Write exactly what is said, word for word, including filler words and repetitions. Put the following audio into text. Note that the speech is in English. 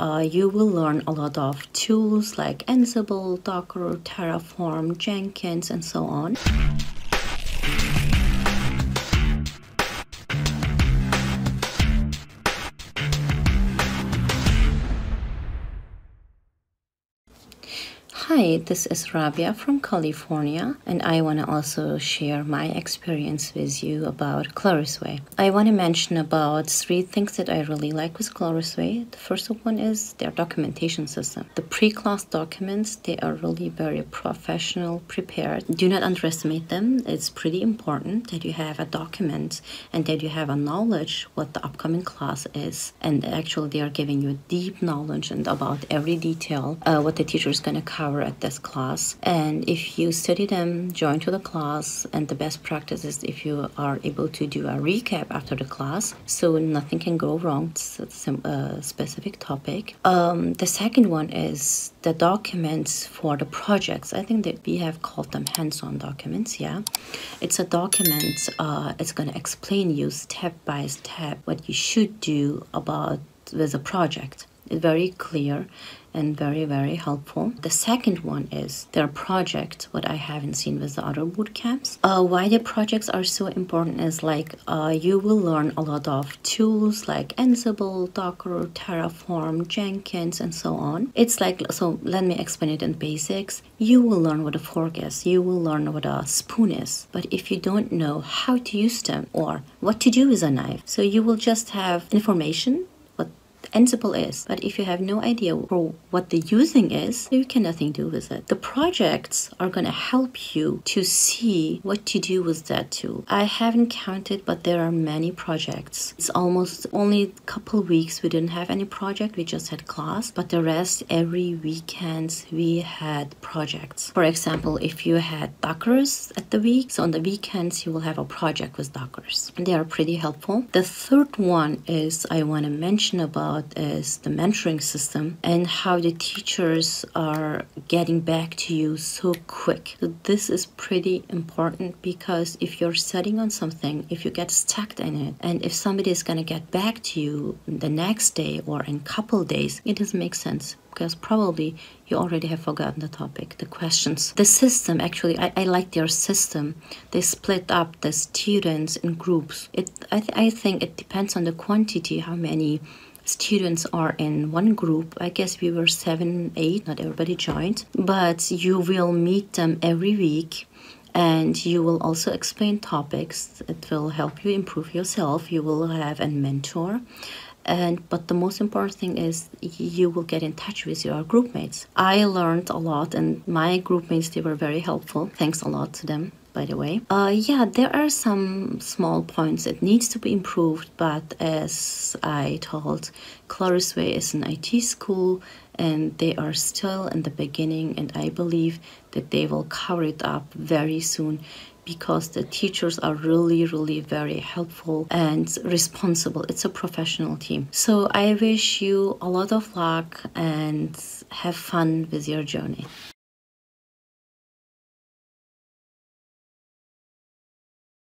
uh, you will learn a lot of tools like Ansible, Docker, Terraform, Jenkins, and so on. Hi, this is Rabia from California, and I want to also share my experience with you about Clarusway. I want to mention about three things that I really like with Clarusway. The first one is their documentation system. The pre-class documents, they are really very professional, prepared. Do not underestimate them. It's pretty important that you have a document and that you have a knowledge what the upcoming class is. And actually, they are giving you deep knowledge and about every detail, uh, what the teacher is going to cover at this class. And if you study them, join to the class, and the best practice is if you are able to do a recap after the class, so nothing can go wrong. It's a specific topic. Um, the second one is the documents for the projects. I think that we have called them hands-on documents. Yeah, it's a document. Uh, it's going to explain you step by step what you should do about with a project. It's very clear and very, very helpful. The second one is their project, what I haven't seen with the other boot camps. Uh, why the projects are so important is like uh, you will learn a lot of tools like Ansible, Docker, Terraform, Jenkins, and so on. It's like, so let me explain it in basics. You will learn what a fork is. You will learn what a spoon is. But if you don't know how to use them or what to do with a knife, so you will just have information Ansible is, but if you have no idea for what the using is, you can nothing do with it. The projects are going to help you to see what to do with that tool. I haven't counted, but there are many projects. It's almost only a couple weeks we didn't have any project, we just had class, but the rest every weekends we had projects. For example, if you had Dockers at the week, so on the weekends you will have a project with Dockers, and they are pretty helpful. The third one is I want to mention about is the mentoring system and how the teachers are getting back to you so quick. So this is pretty important, because if you're studying on something, if you get stuck in it, and if somebody is going to get back to you the next day or in couple days, it doesn't make sense, because probably you already have forgotten the topic, the questions. The system, actually, I, I like their system. They split up the students in groups. It, I, th I think it depends on the quantity, how many students are in one group. I guess we were seven, eight, not everybody joined, but you will meet them every week, and you will also explain topics. It will help you improve yourself. You will have a mentor. And but the most important thing is you will get in touch with your group mates. I learned a lot, and my group mates, they were very helpful. Thanks a lot to them, by the way. Uh, yeah, there are some small points that needs to be improved, but as I told, Clarusway is an I T school, and they are still in the beginning, and I believe that they will cover it up very soon, because the teachers are really, really very helpful and responsible. It's a professional team. So I wish you a lot of luck and have fun with your journey.